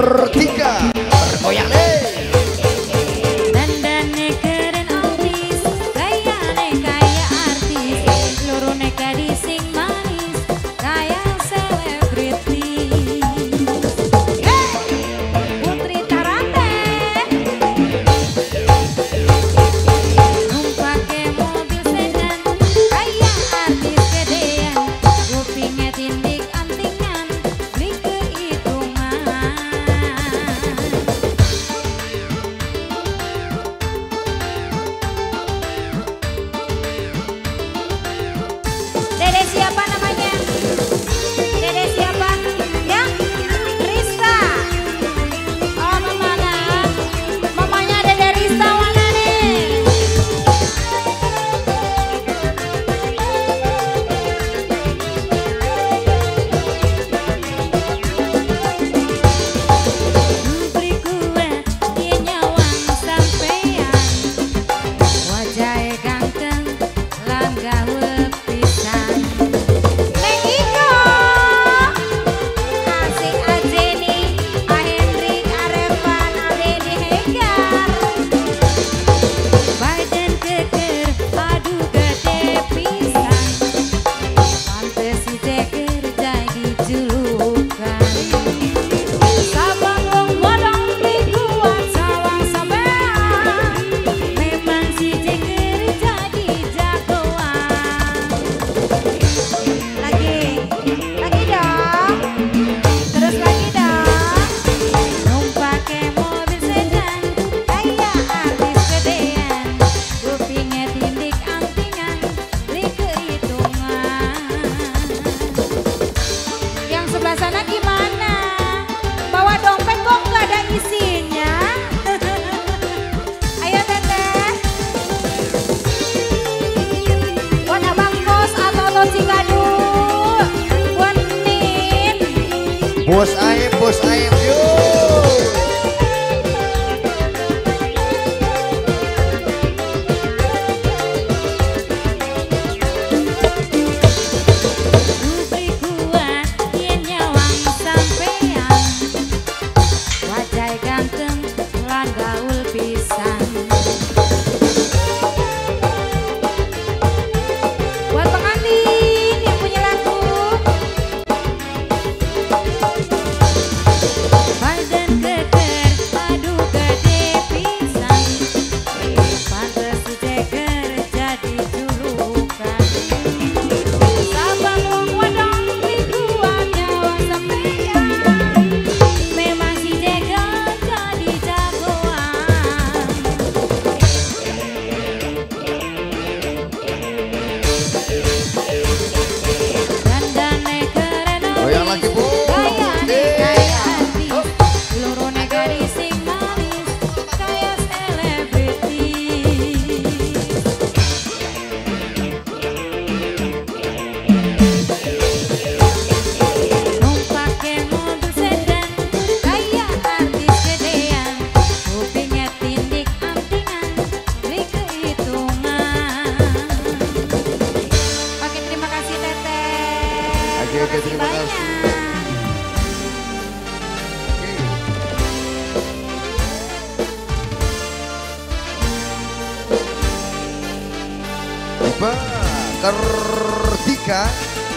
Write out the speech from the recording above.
3 bergoyang siapa namanya? Dede siapa? Ya? Rista. Oh, mamana. Mamanya Dede Rista mana nih? Beri gue dia nyawang sampean. Wajahe ganteng lan gawe bos ayam yuk. Beri gue dia nyawang sampean. Wajah ganteng lan gaul pisan. Buat pengantin yang punya lagu. Oke, terima kasih. Oke. Tiba, ketiga.